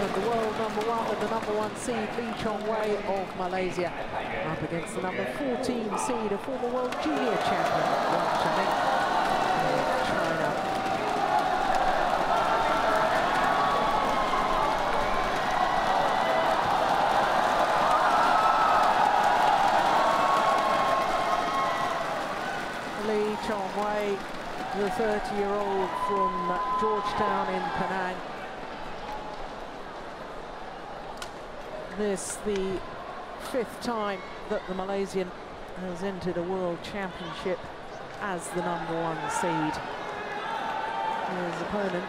the world number one and the number one seed Lee Chong Wei of Malaysia up against the number 14 seed, a former world junior champion Wang Jianmin of China. Lee Chong Wei, the 30-year-old from Georgetown in Penang. This the 5th time that the Malaysian has entered a world championship as the number one seed. His opponent,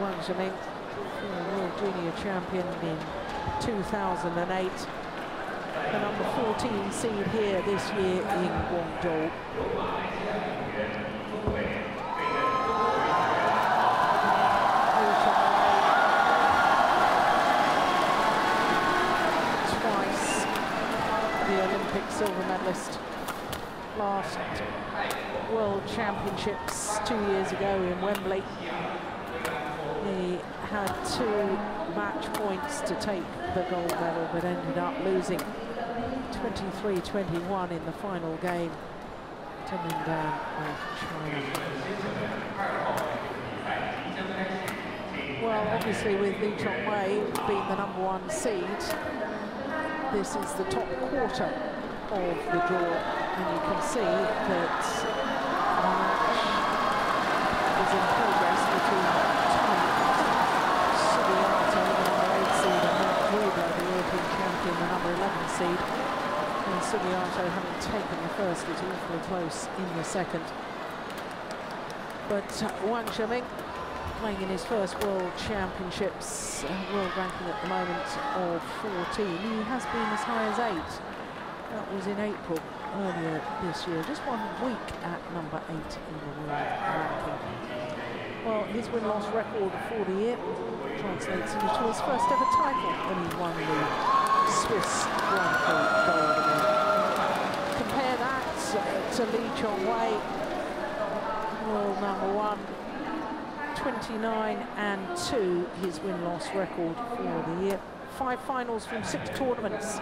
Wang Zhengming, world junior champion in 2008. The number 14 seed here this year in Guangdong. Silver medalist, last World Championships 2 years ago in Wembley. He had 2 match points to take the gold medal, but ended up losing 23-21 in the final game to Lin Dan of China. Well, obviously with Lee Chong Wei being the number one seed, this is the top quarter of the draw, and you can see that the match is in progress between Tommy Sugiarto, the number 8 seed, and Mark Ruber, the European champion, the number 11 seed. And Sugiarto, having taken the first, is awfully close in the second. But Wang Jianmin, playing in his first World Championships, world ranking at the moment of 14, he has been as high as 8. That was in April earlier this year, just 1 week at number 8 in the world ranking. Well, his win-loss record for the year translates into his first ever title when he won the Swiss Grand Prix gold medal. Compare that to Lee Chong Wei, world number 1, 29-2, his win-loss record for the year. 5 finals from 6 tournaments,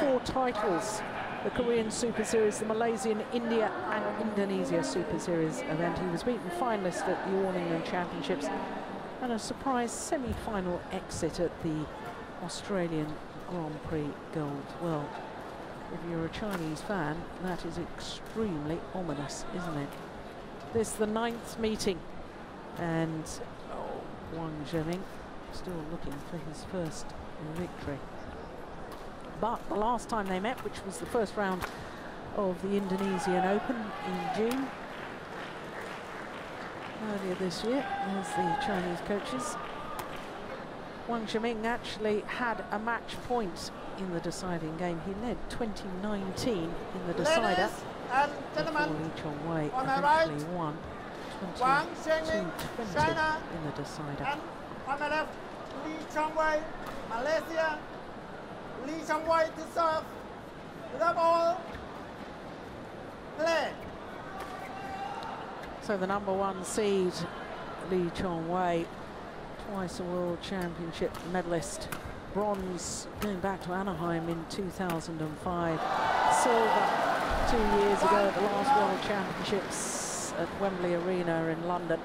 4 titles, the Korean Super Series, the Malaysian, India and Indonesia Super Series event. He was beaten finalist at the All England Championships and a surprise semi-final exit at the Australian Grand Prix gold. Well, if you're a Chinese fan, that is extremely ominous, isn't it? This is the 9th meeting, and Wang Zhengming still looking for his first victory. But the last time they met, which was the first round of the Indonesian Open in June earlier this year, as the Chinese coaches, Wang Jianmin actually had a match point in the deciding game. He led 20-19 in the decider. Lee Chong Wei eventually won 22-20 in the decider. On the left, Lee Chong Wei, Malaysia. Lee Chong Wei to serve. The ball. Play. So the number one seed, Lee Chong Wei, twice a World Championship medalist. Bronze going back to Anaheim in 2005. Silver 2 years ago at the last World Championships at Wembley Arena in London.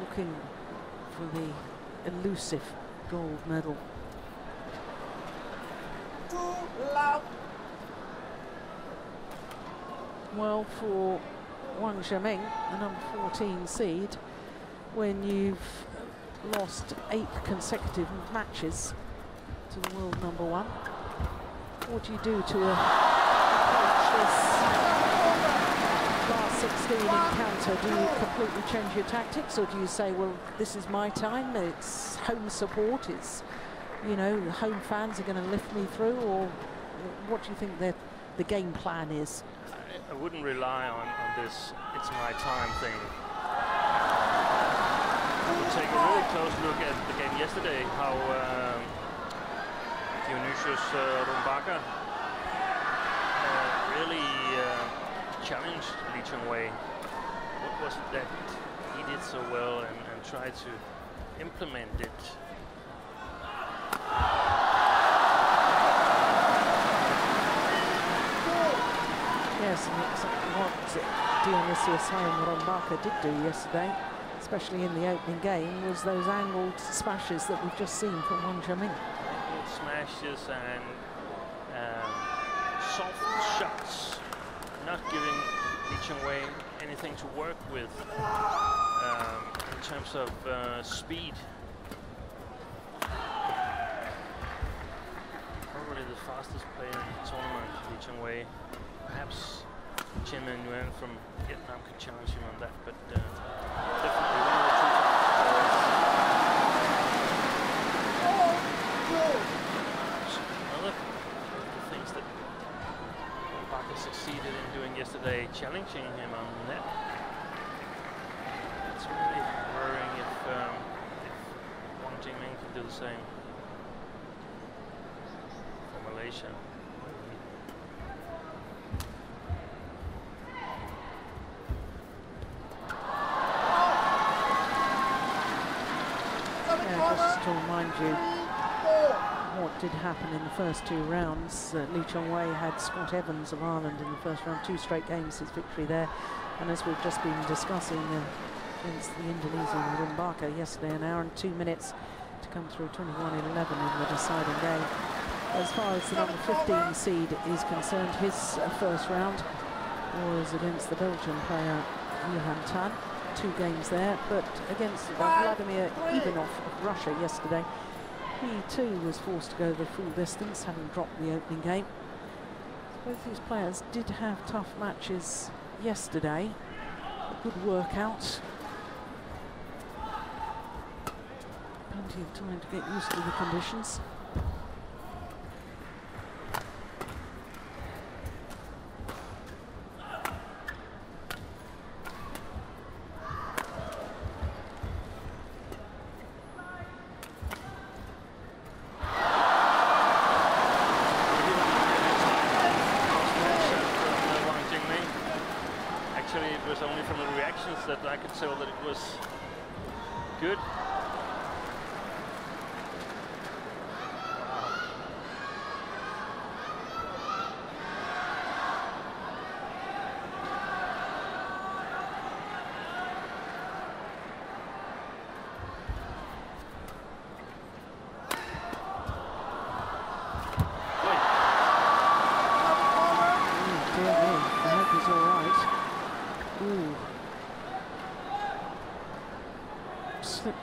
Looking for the elusive gold medal. Well, for Wang Jianmin, the number 14 seed, when you've lost 8 consecutive matches to the world number one, what do you do to approach this? 16 encounter? Do you completely change your tactics, or do you say, well, this is my time, it's home support, it's, you know, home fans are going to lift me through? Or what do you think that the game plan is? I wouldn't rely on this it's my time thing. I would take a really close look at the game yesterday, how Dionysius Rumbaka really challenged Lee Chong Wei. What was it that he did so well, and tried to implement it interesting. It's what Dionysius Rumbaka did do yesterday, especially in the opening game, was those angled smashes that we've just seen from Wang Jianmin. Angled smashes and soft shots, not giving Lee Chong Wei anything to work with in terms of speed. Probably the fastest player in the tournament, Lee Chong Wei. Perhaps Chen Men Nguyen from Vietnam could challenge him on that, but definitely one of the two fastest players. Another of the things that Rumbaka succeeded in doing yesterday, challenging him on net. It's really worrying if Wang Jianmin can do the same for Malaysia. To remind you what did happen in the first two rounds. Lee Chong Wei had Scott Evans of Ireland in the first round, 2 straight games, his victory there. And as we've just been discussing against the Indonesian Rumbaka yesterday, 1 hour and 2 minutes to come through 21-11 in the deciding game. As far as the number 15 seed is concerned, his first round was against the Belgian player Johan Tan. 2 games there, but against Vladimir Ivanov of Russia yesterday, he too was forced to go the full distance, having dropped the opening game. Both these players did have tough matches yesterday. A good workout. Plenty of time to get used to the conditions.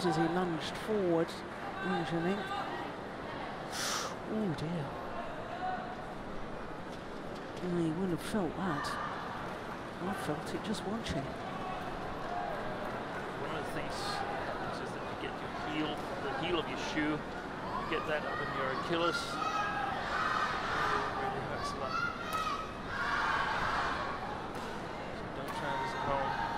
As he lunged forward, injuring. Oh dear. He wouldn't have felt that. I felt it just watching. One of the things that happens is that you get your heel, the heel of your shoe, you get that up in your Achilles. It really hurts a lot. So don't try this at home.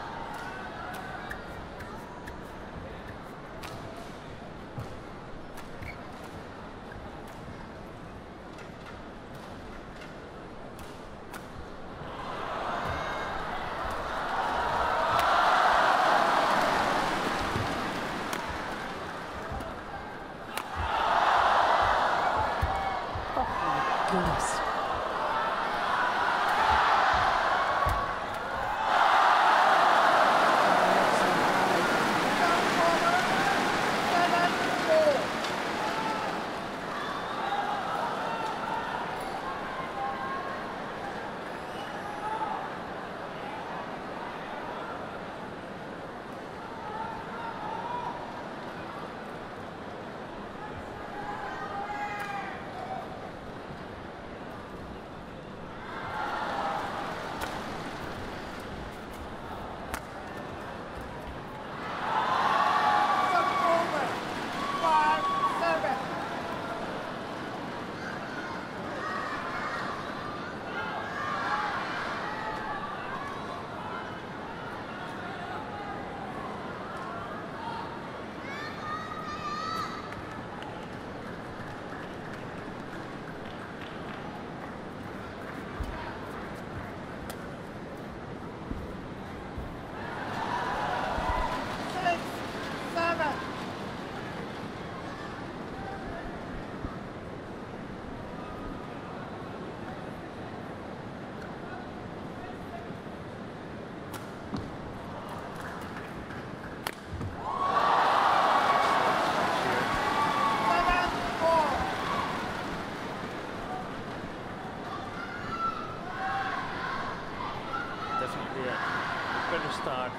see here. A better start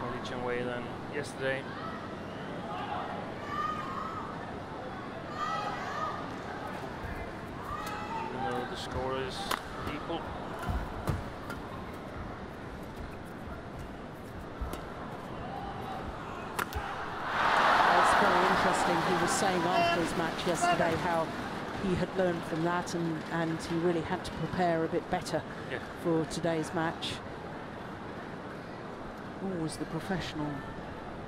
for Lee Chong Wei than yesterday. Even though the score is equal. He was saying after his match yesterday how he had learned from that and he really had to prepare a bit better for today's match. Always the professional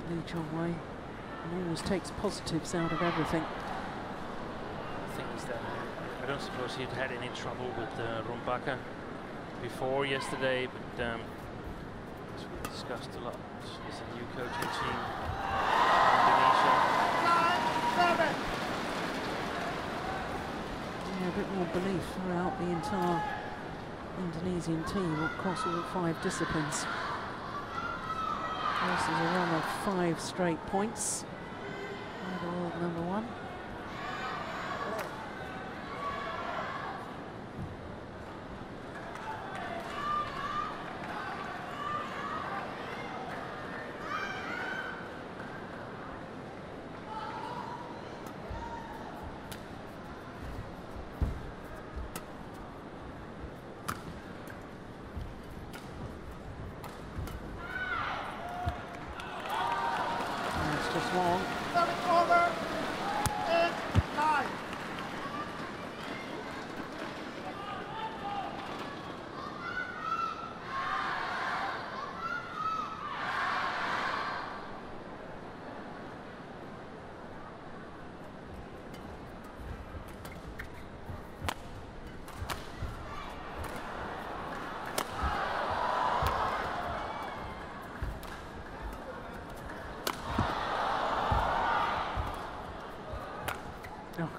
Lee Chong Wei, and always takes positives out of everything. The thing is that I don't suppose he'd had any trouble with Rumbaka before yesterday, but as we discussed a lot, there's a new coaching team in Indonesia. Yeah, a bit more belief throughout the entire Indonesian team across all five disciplines. This is a run of 5 straight points. World number 1.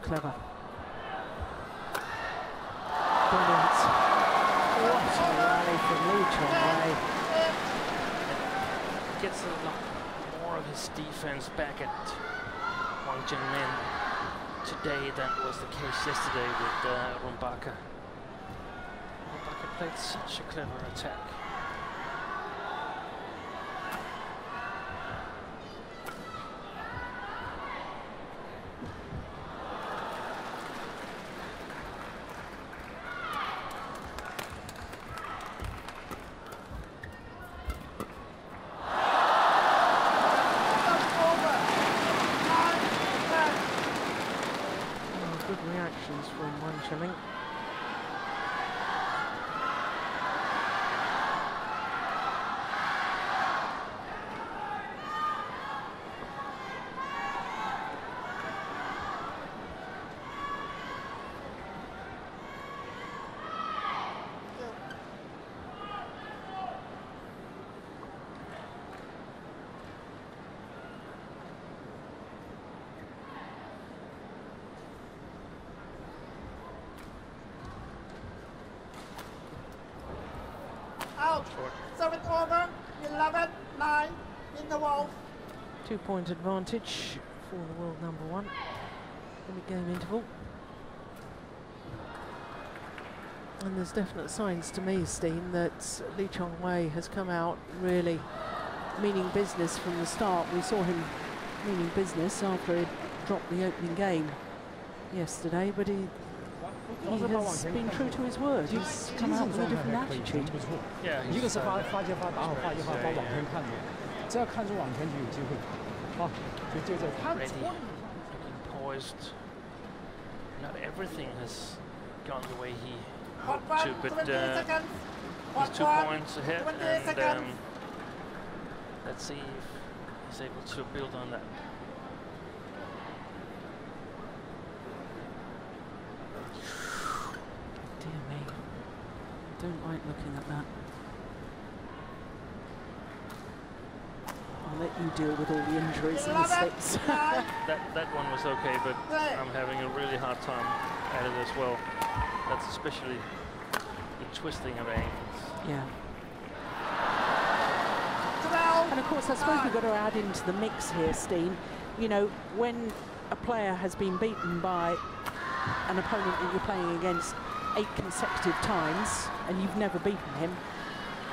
Clever. Brilliant. What a rally from Lee Chong Wei. Gets a lot more of his defense back at Wang Jianmin today than was the case yesterday with Rumbaka. Rumbaka played such a clever attack. Service over, 11-9 in the wall. 2-point advantage for the world number 1 in the game interval. And there's definite signs to me, Steen, that Lee Chong Wei has come out really meaning business from the start. We saw him meaning business after he dropped the opening game yesterday, but he has been true to his word. He's come out with a different attitude. Yeah, he's ready, looking poised. Not everything has gone the way he hoped to, but he's 2 points ahead, and let's see if he's able to build on that. Don't like looking at that. I'll let you deal with all the injuries and mistakes. That one was okay, but I'm having a really hard time at it as well. That's especially the twisting of angles. Yeah. And of course, I suppose we've got to add into the mix here, Steen. You know, when a player has been beaten by an opponent that you're playing against, 8 consecutive times and you've never beaten him,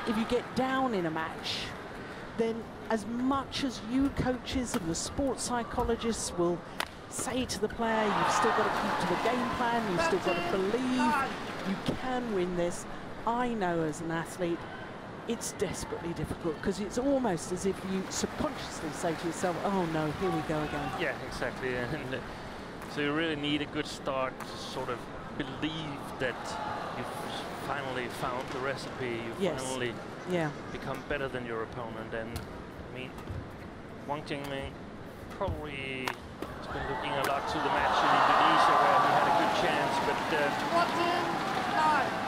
if you get down in a match, then as much as you coaches and the sports psychologists will say to the player, you've still got to keep to the game plan, you've still got to believe you can win this. I know as an athlete, it's desperately difficult because it's almost as if you subconsciously say to yourself, oh no, here we go again. Yeah, exactly. And so you really need a good start to sort of believe that you've finally found the recipe, you've finally become better than your opponent. And I mean, Wang Jianmin probably has been looking a lot to the match in Indonesia where he had a good chance, but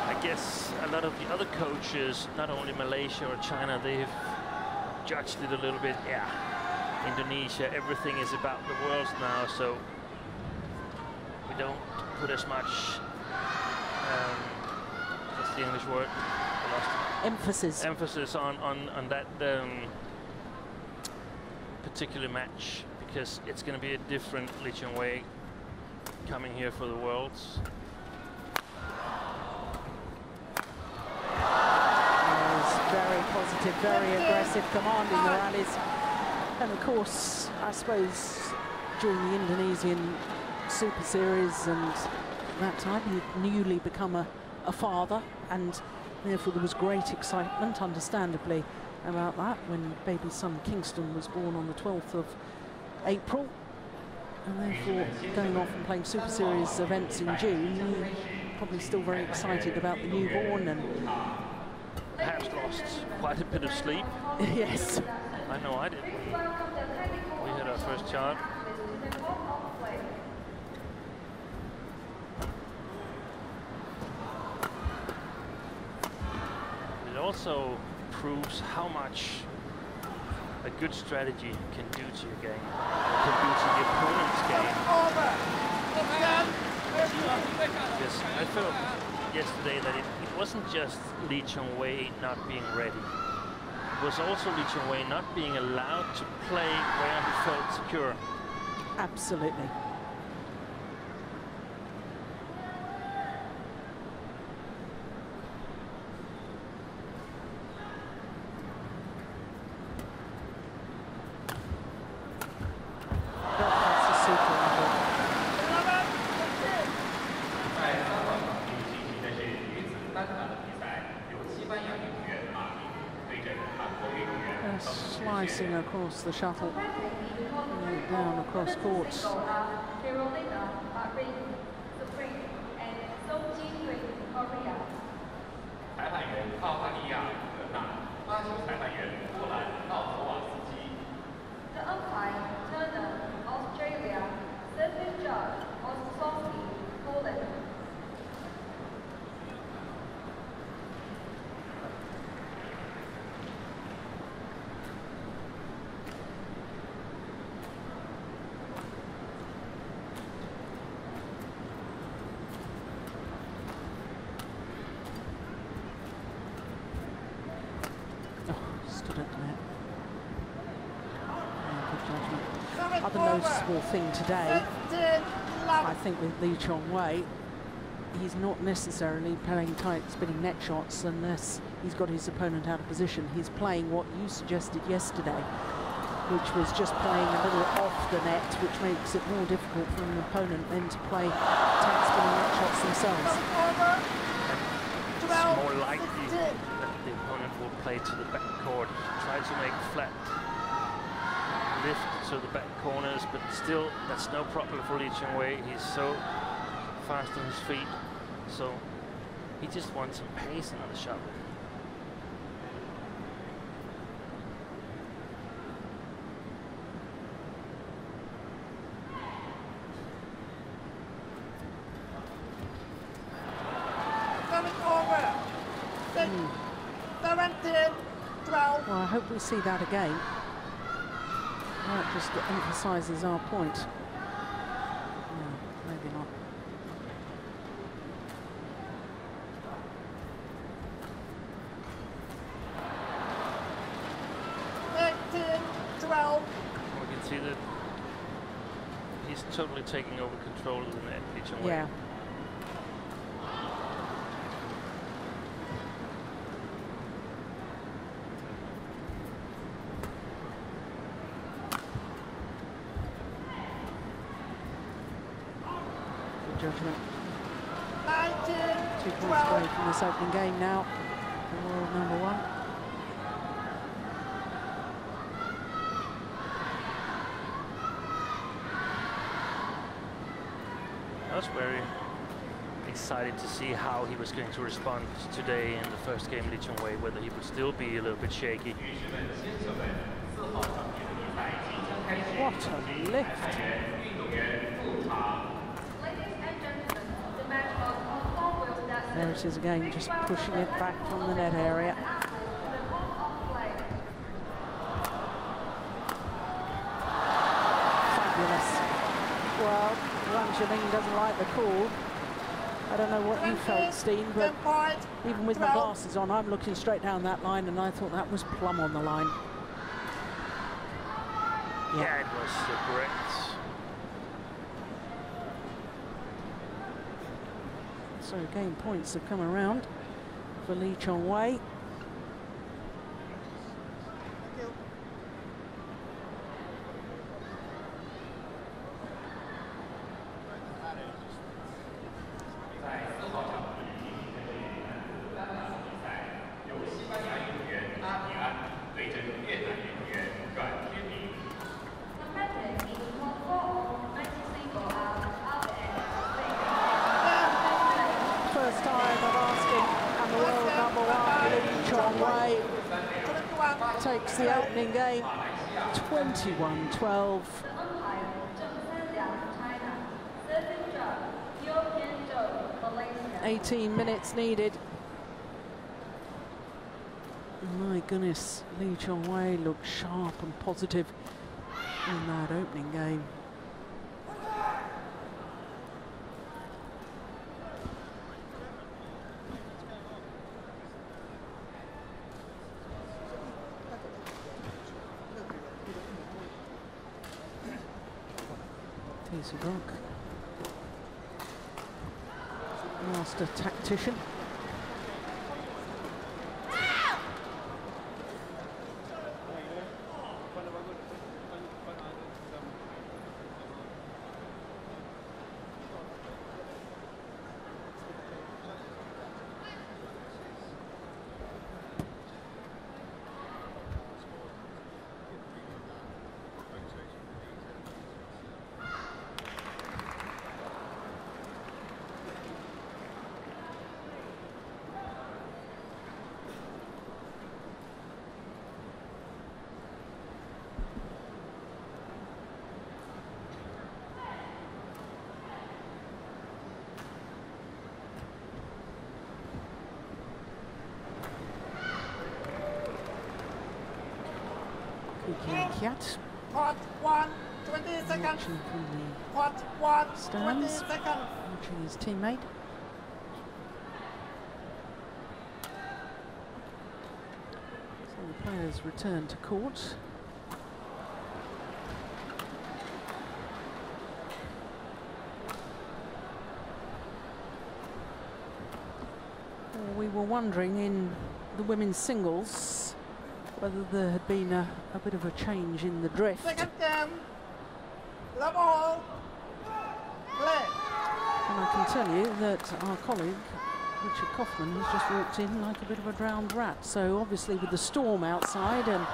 I guess a lot of the other coaches, not only Malaysia or China, they've judged it a little bit. Yeah, Indonesia, everything is about the world now, so we don't put as much what's the English word? Emphasis. Emphasis on that particular match, because it's going to be a different Lee Chong Wei coming here for the Worlds. Very positive, very aggressive, commanding the rallies. And of course, I suppose during the Indonesian Super Series and that time, he'd newly become a father, and therefore there was great excitement, understandably, about that when baby son Kingston was born on the 12th of April. And therefore, going off and playing Super Series events in June, probably still very excited about the newborn and perhaps lost quite a bit of sleep. Yes. I know I did. We had our first child. It also proves how much a good strategy can do to your game, can do to the opponent's game. Yes, I felt yesterday that it wasn't just Lee Chong Wei not being ready. It was also Lee Chong Wei not being allowed to play where he felt secure. Absolutely. Across the shuttle, down across courts. The umpire, Turner, Australia, service judge, Ostrowski, Poland. Thing today, I think, with Lee Chong Wei, he's not necessarily playing tight spinning net shots unless he's got his opponent out of position. He's playing what you suggested yesterday, which was just playing a little off the net, which makes it more difficult for an opponent then to play tight spinning net shots themselves. It's more likely that the opponent will play to the backcourt, try to make flat lift to the back corners, but still that's no problem for Lee Chong Wei. He's so fast on his feet, so he just wants some pace on the shot. Well, I hope we see that again. That just emphasises our point. No, maybe not. We can see that he's totally taking over control of the net. Yeah. judgment. 2 points away from this opening game now, the world number one. I was very excited to see how he was going to respond today in the first game, Lee Chong Wei, whether he would still be a little bit shaky. What a lift! There it is again, just pushing it back from the net area. Fabulous. Well, Wang Jianmin doesn't like the call. I don't know what you felt, Steen, but even with my glasses on, I'm looking straight down that line, and I thought that was plumb on the line. Yeah, it was correct. So game points have come around for Lee Chong Wei. Takes the opening game, 21-12. "18 minutes needed. My goodness, Lee Chong Wei looked sharp and positive in that opening game. Master tactician. Part 1, 20 seconds. Part 1, 20 seconds. Watching his teammate. So the players return to court. Well, we were wondering in the women's singles whether there had been a bit of a change in the drift. Second game, the ball, play. And I can tell you that our colleague, Richard Kaufman, has just walked in like a bit of a drowned rat. So obviously with the storm outside and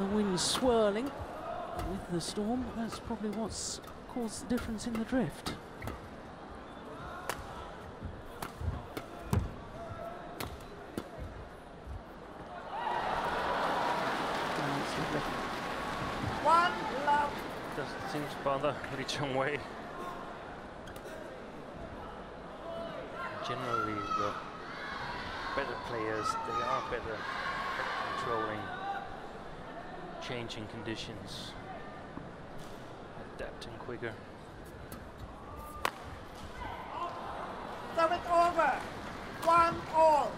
the wind swirling with the storm, that's probably what's caused the difference in the drift. Bother Lee Chong Wei. Generally, the better players, they are better at controlling changing conditions, adapting quicker. So it's over. 1-1.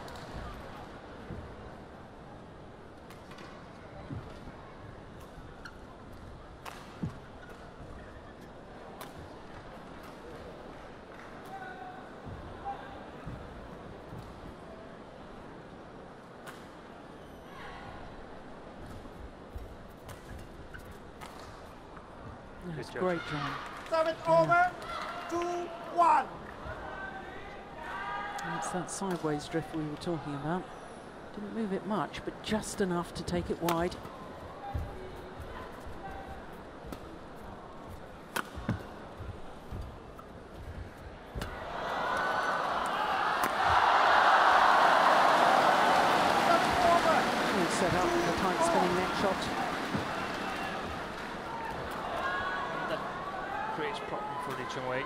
Great job. Serve it over. 2-1. And it's that sideways drift we were talking about. Didn't move it much, but just enough to take it wide.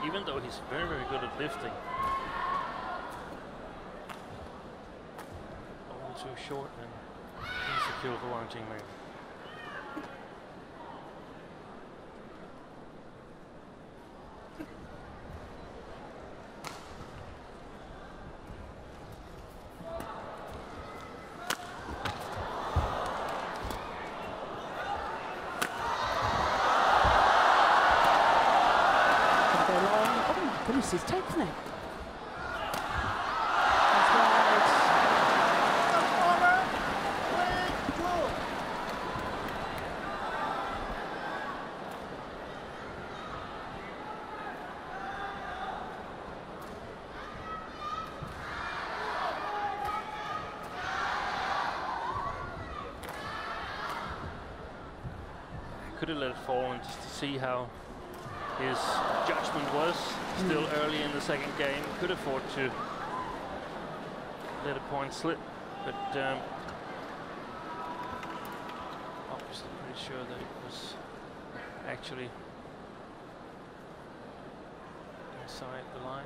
Even though he's very, very good at lifting. All too short and insecure for Wang Jianmin. He's taken it. That's right. I could have let it fall and just to see how his judgment was. Still early in the second game, could afford to let a point slip, but obviously pretty sure that it was actually inside the line.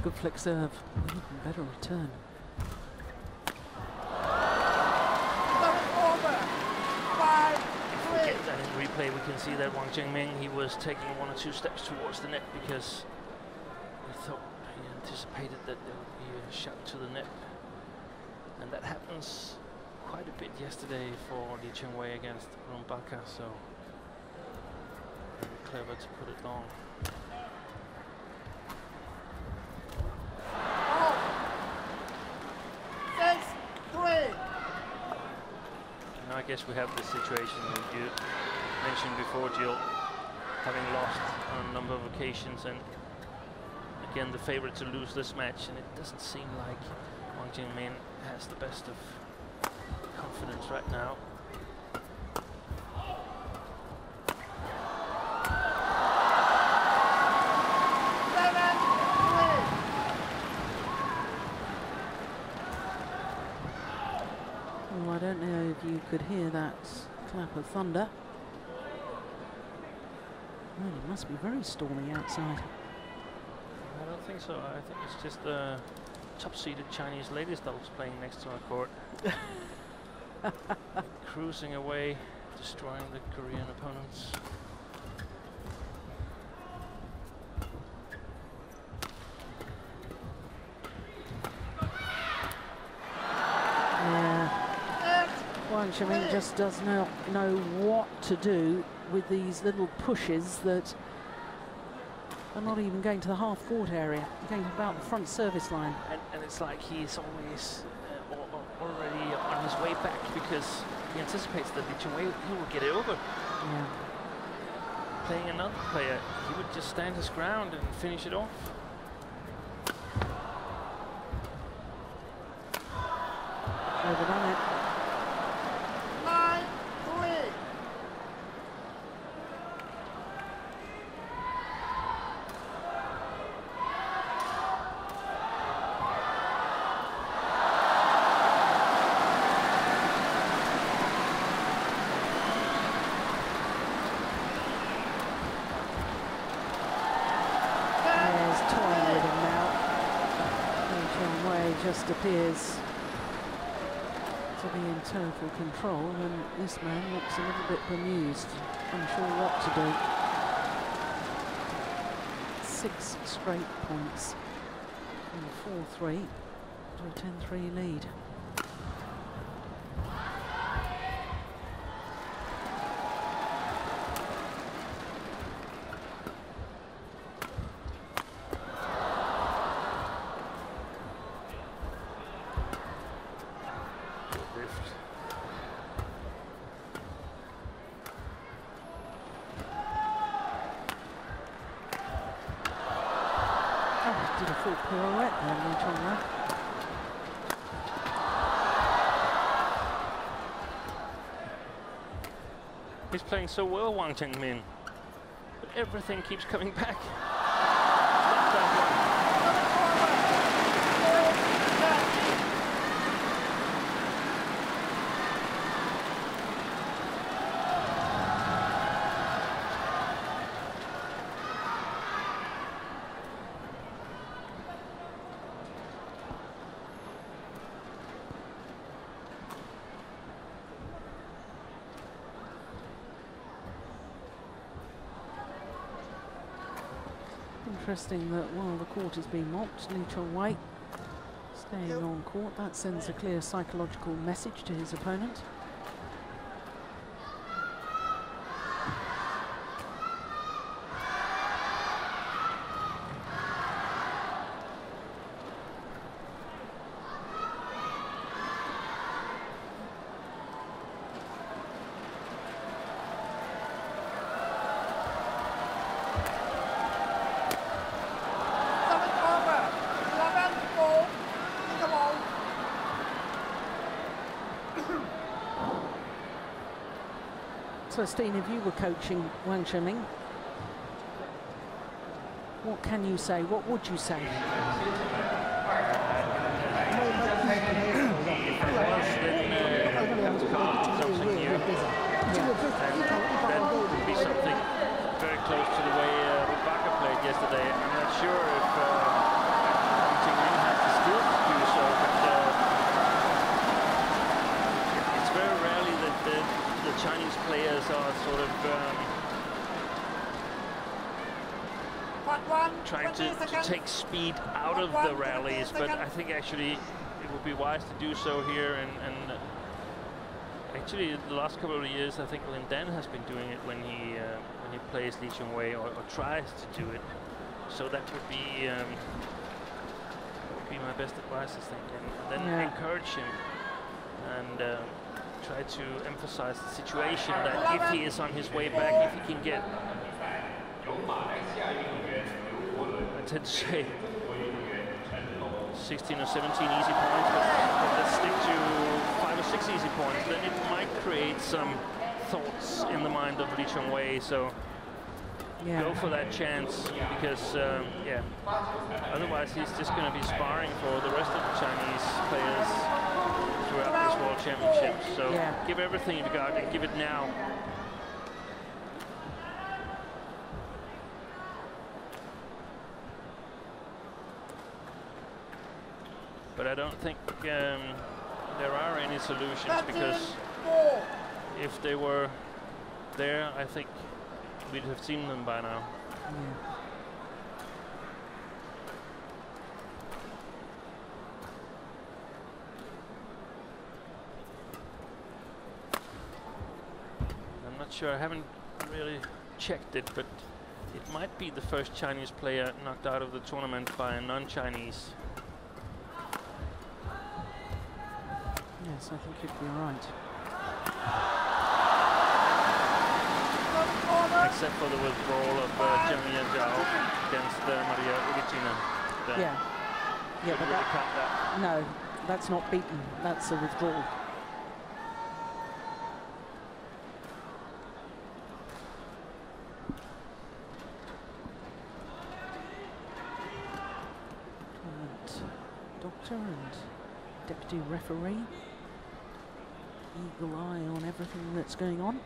Good flick serve, even better return. Over. That in replay we can see that Wang Jianmin, he was taking one or two steps towards the net because he thought, he anticipated that there would be a shot to the net. And that happens quite a bit yesterday for Lee Chong Wei against Rumbaka, so very clever to put it long. I guess we have this situation that you mentioned before, Jill, having lost on a number of occasions, and again the favourite to lose this match, and it doesn't seem like Wang Jianmin has the best of confidence right now. You could hear that clap of thunder. Well, it must be very stormy outside. I don't think so. I think it's just the top-seeded Chinese ladies that was playing next to our court. Cruising away, destroying the Korean opponents. Jianmin just does not know what to do with these little pushes that are not even going to the half-court area, going about the front service line. And it's like he's always already on his way back because he anticipates that Lee Chong Wei will get it over. Yeah. Playing another player, he would just stand his ground and finish it off. Overdone it. just appears to be in total control, and this man looks a little bit bemused, unsure what to do. 6 straight points in 4-3 to a 10-3 lead. He's playing so well, Wang Zhengming, but everything keeps coming back. Interesting that while the court is being mopped, Lee Chong Wei staying on court. That sends a clear psychological message to his opponent. So, Steve, if you were coaching Wang Jianmin, what can you say? What would you say? That would be something very close to the way Rumbaka played yesterday. I'm not sure if Wang Jianmin has the skill to do so, but it's very rarely that the Chinese players are sort of trying to take speed out of the rallies, but I think actually it would be wise to do so here, and actually the last couple of years I think Lin Dan has been doing it when he plays Lee Chong Wei, or tries to do it, so that would be my best advice, I think, and then encourage him and try to emphasize the situation that if he is on his way back, if he can get I tend to say 16 or 17 easy points, but let's stick to 5 or 6 easy points, then it might create some thoughts in the mind of Lee Chong Wei. So go for that chance, because otherwise he's just going to be sparring for the rest of the Chinese players throughout this World Championship, so give everything you've got and give it now. But I don't think there are any solutions, because if they were there, I think we'd have seen them by now. Yeah. Sure, I haven't really checked it, but it might be the first Chinese player knocked out of the tournament by a non-Chinese. Yes, I think you'd be right. Except for the withdrawal of Jimmy Zhao against Maria Uditina. But really that, no, that's not beaten, that's a withdrawal. And deputy referee, eagle eye on everything that's going on.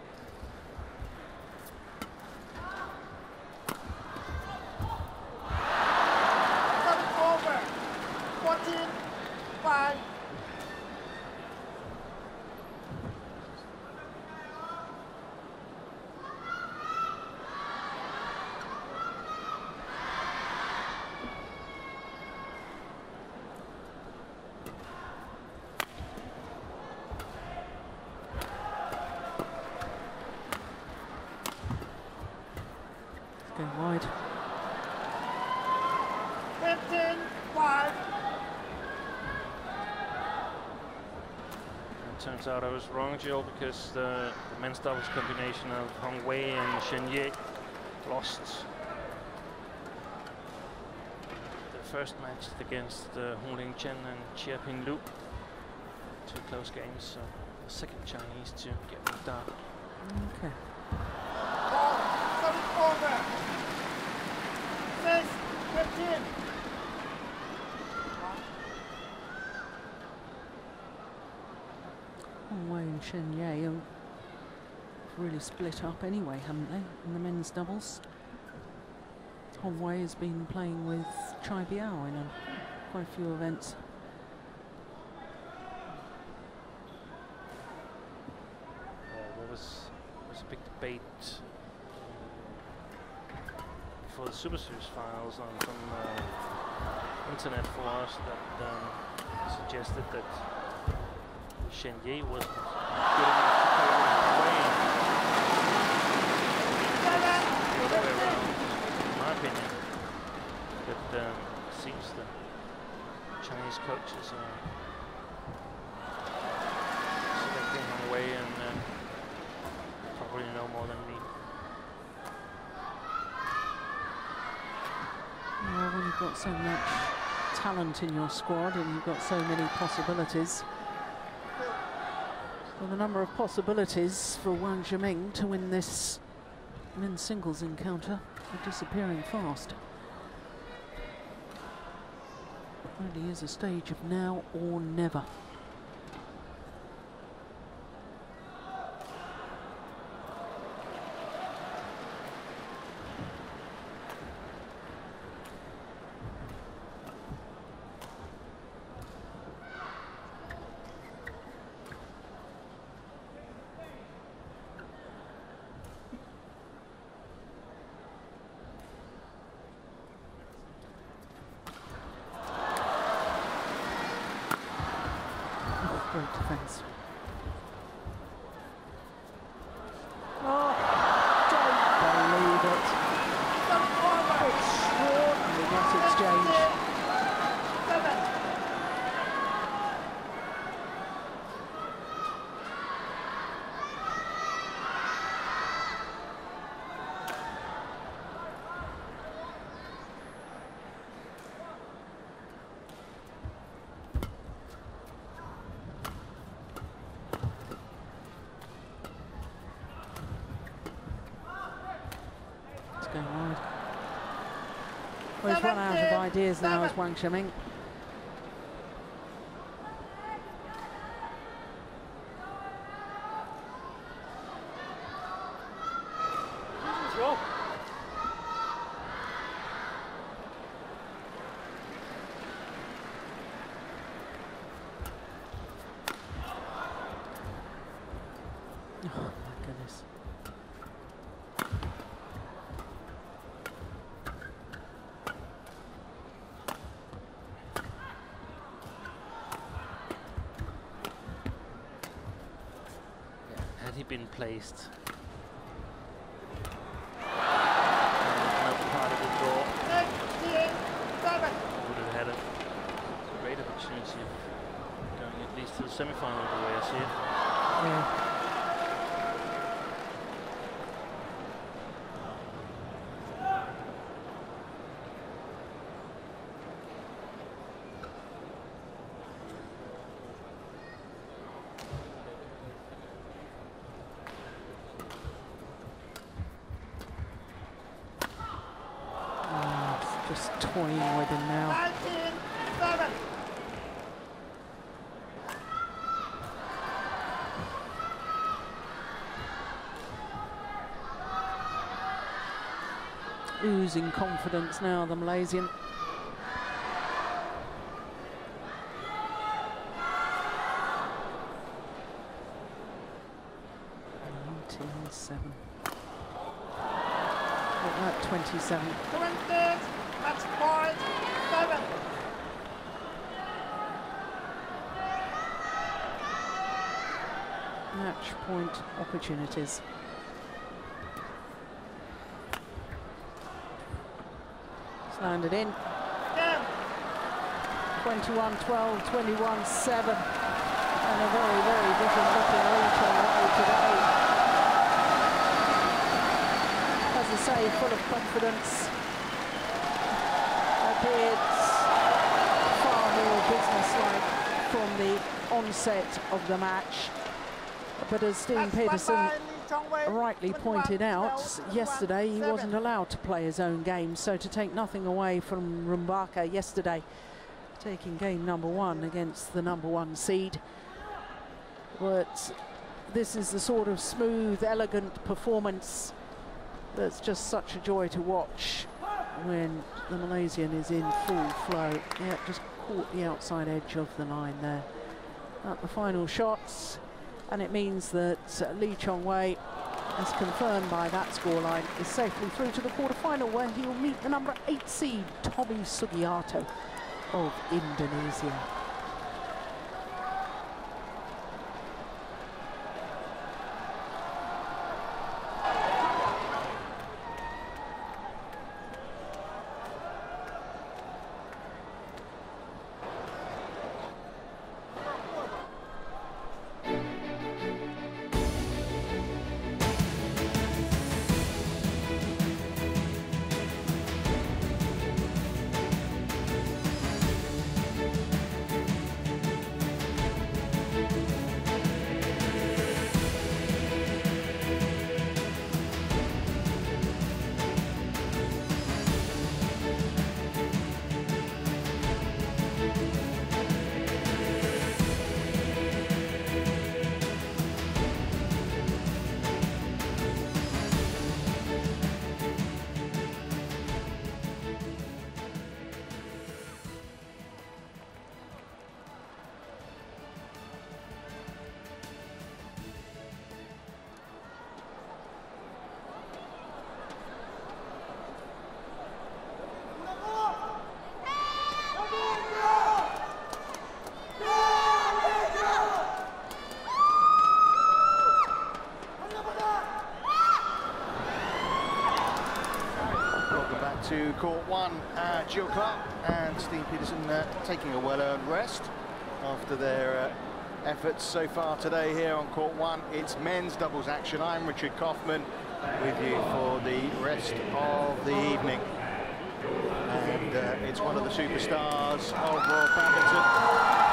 Over. Kingston, wide. It turns out I was wrong, Jill, because the men's doubles combination of Hong Wei and Shen Ye lost the first match against Hong Ling Chen and Chia Ping Lu. Two close games, so the second Chinese to get knocked out. Okay. Ball, service over. 6-15. Hong Wei and Shen Ye are really split up anyway, haven't they, in the men's doubles? Hong Wei has been playing with Chai Biao in quite a few events. There was a big debate for the Super Series finals on some internet forums that suggested that Shen Ye wasn't good enough to play with Wei. The other way around, in my opinion. But it seems the Chinese coaches are selecting Hong Wei and probably know more than me. Well, when you've got so much talent in your squad and you've got so many possibilities. Well, the number of possibilities for Wang Jianmin to win this men's singles encounter are disappearing fast. It really is a stage of now or never. Well, he's run out of ideas now as Wang Jianmin. Been placed. Another part of the draw. Would have had a great opportunity of going at least to the semi-final the way I see it. Yeah. Toying with him now. 19-7. Oozing confidence now, the Malaysian. At 27. That's point 7. Match point opportunities. It's landed in. Yeah. 21-12, 21-7, and a very, very different looking Lee Chong Wei today. As I say, full of confidence, appeared far more businesslike from the onset of the match. But as Steve Peterson rightly pointed out, yesterday he wasn't allowed to play his own game, so to take nothing away from Rumbaka yesterday, taking game number one against the number one seed. But this is the sort of smooth, elegant performance that's just such a joy to watch when the Malaysian is in full flow. Yeah, just caught the outside edge of the line there. At the final shots, and it means that Lee Chong Wei, as confirmed by that scoreline, is safely through to the quarterfinal, where he will meet the number 8 seed Tommy Sugiarto of Indonesia. To court one at Jill Club, and Steve Peterson taking a well-earned rest after their efforts so far today here on court one. It's men's doubles action. I'm Richard Kaufman with you for the rest of the evening. And it's one of the superstars of Royal Badminton.